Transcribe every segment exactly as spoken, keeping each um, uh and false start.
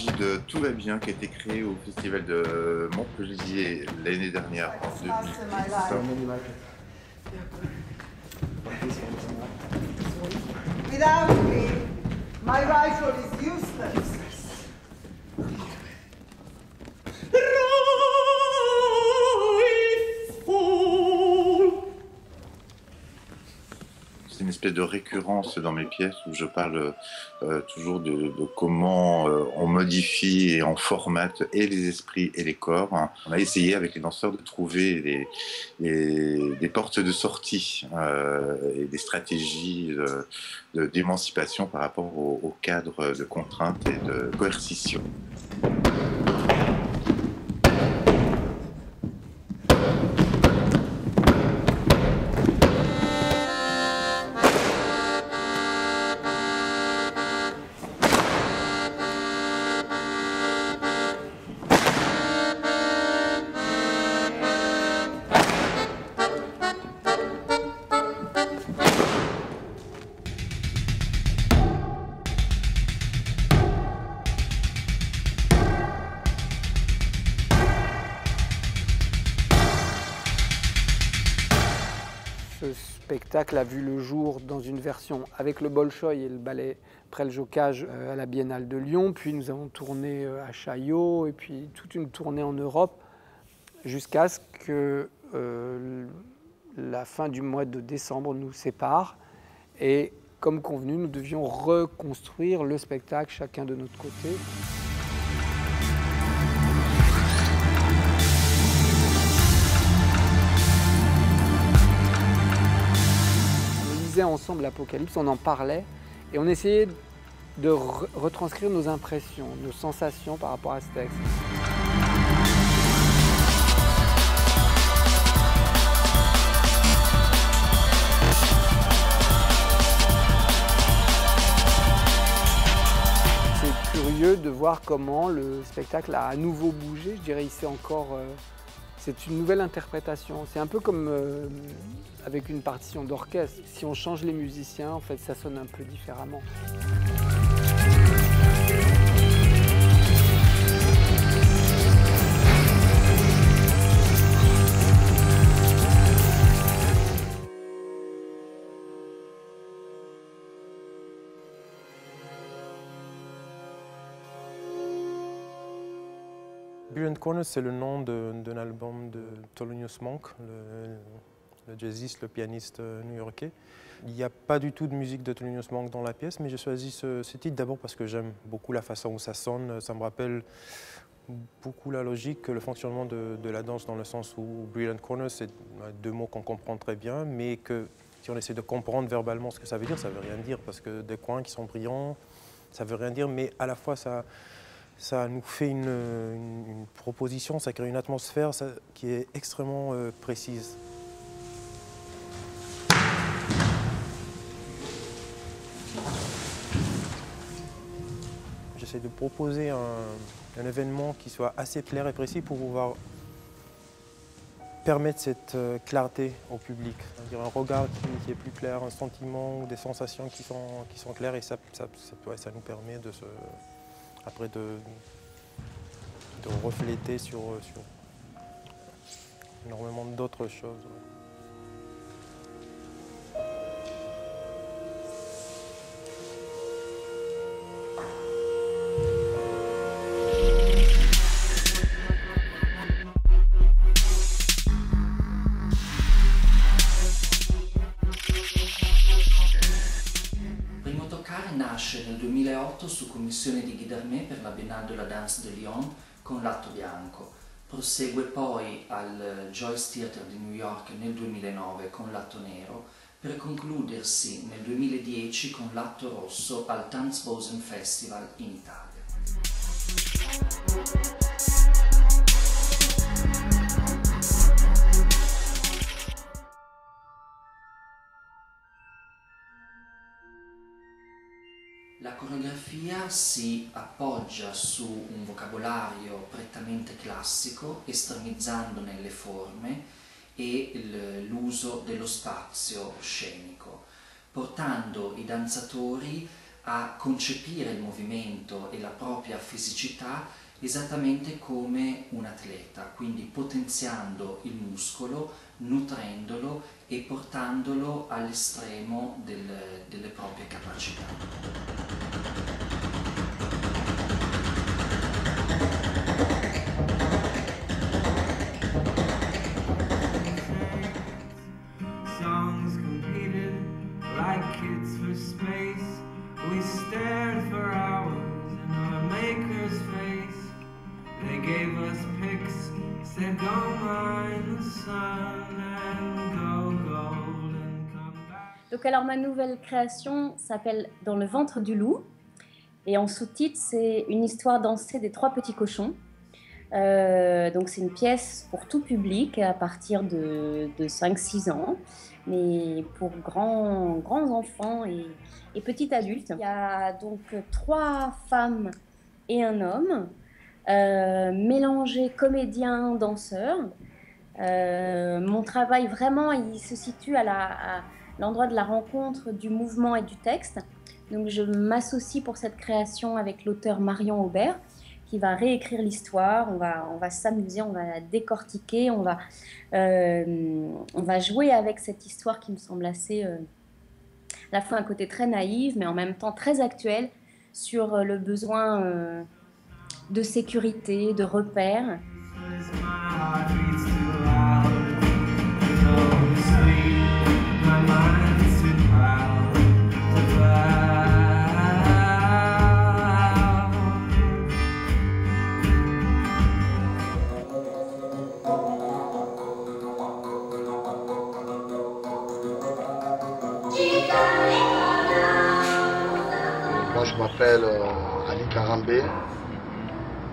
s'agit de Tout va bien, qui a été créé au festival de Montpellier l'année dernière, en deux mille dix-sept. C'est une espèce de récurrence dans mes pièces où je parle euh, toujours de, de comment euh, on modifie et on formate et les esprits et les corps. On a essayé avec les danseurs de trouver des, des, des portes de sortie euh, et des stratégies de, d'émancipation par rapport au, au cadre de contraintes et de coercition. Le spectacle a vu le jour dans une version avec le Bolchoï et le ballet Preljocaj à la Biennale de Lyon, puis nous avons tourné à Chaillot et puis toute une tournée en Europe jusqu'à ce que euh, la fin du mois de décembre nous sépare et comme convenu nous devions reconstruire le spectacle chacun de notre côté. Ensemble l'Apocalypse, on en parlait et on essayait de re retranscrire nos impressions, nos sensations par rapport à ce texte. C'est curieux de voir comment le spectacle a à nouveau bougé, je dirais il s'est encore... Euh, c'est une nouvelle interprétation, c'est un peu comme... Euh, avec une partition d'orchestre. Si on change les musiciens, en fait, ça sonne un peu différemment. Brilliant Corners, c'est le nom d'un album de Thelonious Monk, le... le jazziste, le pianiste new-yorkais. Il n'y a pas du tout de musique de Thelonious Monk dans la pièce, mais j'ai choisi ce, ce titre d'abord parce que j'aime beaucoup la façon où ça sonne. Ça me rappelle beaucoup la logique, le fonctionnement de, de la danse dans le sens où Brilliant Corners, c'est deux mots qu'on comprend très bien, mais que si on essaie de comprendre verbalement ce que ça veut dire, ça ne veut rien dire, parce que des coins qui sont brillants, ça ne veut rien dire, mais à la fois ça... ça nous fait une, une, une proposition, ça crée une atmosphère ça, qui est extrêmement euh, précise. J'essaie de proposer un, un événement qui soit assez clair et précis pour pouvoir permettre cette euh, clarté au public. C'est-à-dire un regard qui, qui est plus clair, un sentiment ou des sensations qui sont, qui sont claires et ça, ça, ça, ouais, ça nous permet de se, après de, de refléter sur, sur énormément d'autres choses. Ouais. Su commissione di Aly Karembé per la Biennale de la Danse de Lyon con L'Atto Bianco. Prosegue poi al Joyce Theatre di New York nel duemilanove con L'Atto Nero per concludersi nel duemiladieci con L'Atto Rosso al Tanzbosen Festival in Italia. La coreografia si appoggia su un vocabolario prettamente classico, estremizzandone le forme e l'uso dello spazio scenico, portando i danzatori a concepire il movimento e la propria fisicità esattamente come un atleta, quindi potenziando il muscolo, nutrendolo e portandolo all'estremo del, delle proprie capacità. Donc alors ma nouvelle création s'appelle « Dans le ventre du loup » et en sous-titre c'est une histoire dansée des trois petits cochons. Euh, donc c'est une pièce pour tout public à partir de, de cinq six ans, mais pour grands, grands enfants et, et petits adultes. Il y a donc trois femmes et un homme, euh, mélangés comédiens, danseurs. Euh, mon travail vraiment il se situe à la... À, l'endroit de la rencontre du mouvement et du texte. Donc je m'associe pour cette création avec l'auteur Marion Aubert qui va réécrire l'histoire, on va, on va s'amuser, on va la décortiquer, on va, euh, on va jouer avec cette histoire qui me semble assez, euh, à la fois un côté très naïf mais en même temps très actuel sur le besoin euh, de sécurité, de repères. Moi je m'appelle euh, Aly Karembé,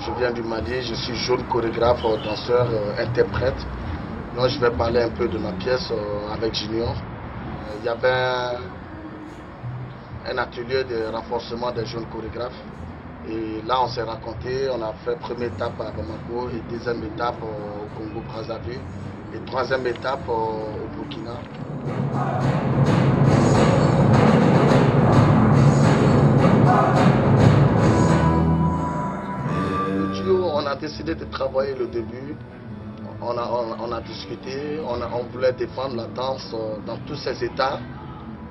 je viens du Mali, je suis jeune chorégraphe, danseur, euh, interprète. Là je vais parler un peu de ma pièce euh, avec Junior. Il y avait un, un atelier de renforcement des jeunes chorégraphes et là on s'est raconté, on a fait première étape à Bamako et deuxième étape euh, au Congo-Brazzaville et troisième étape euh, au Burkina. On a décidé de travailler le début, on a, on, on a discuté, on, a, on voulait défendre la danse dans tous ses états.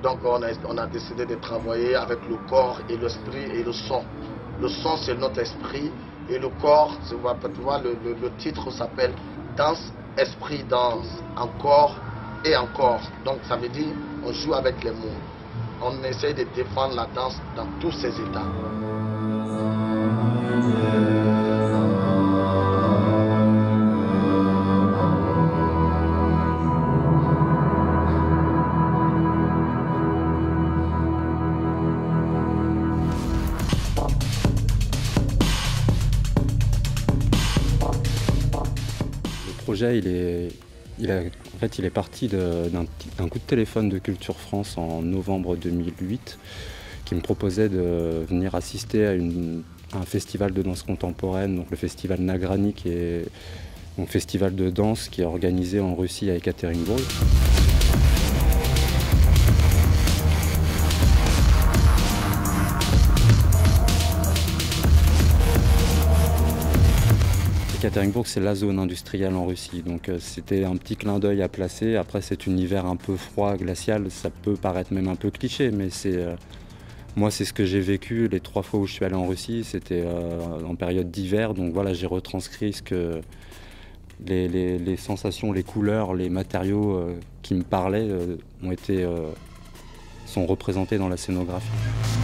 Donc on a, on a décidé de travailler avec le corps et l'esprit et le son. Le son c'est notre esprit et le corps, tu vois, tu vois, le, le, le titre s'appelle Danse, esprit, danse, encore et encore. Donc ça veut dire on joue avec les mots. On essaie de défendre la danse dans tous ses états. Le projet, il est, il a, en fait, il est parti d'un coup de téléphone de Culture France en novembre deux mille huit qui me proposait de venir assister à, une, à un festival de danse contemporaine, donc le festival Nagrani, qui est un festival de danse qui est organisé en Russie à Ekaterinbourg. Ekaterinbourg, c'est la zone industrielle en Russie, donc c'était un petit clin d'œil à placer. Après cet univers un peu froid, glacial, ça peut paraître même un peu cliché, mais c'est euh, moi c'est ce que j'ai vécu les trois fois où je suis allé en Russie, c'était euh, en période d'hiver, donc voilà, j'ai retranscrit ce que, les, les, les sensations, les couleurs, les matériaux euh, qui me parlaient euh, ont été, euh, sont représentés dans la scénographie.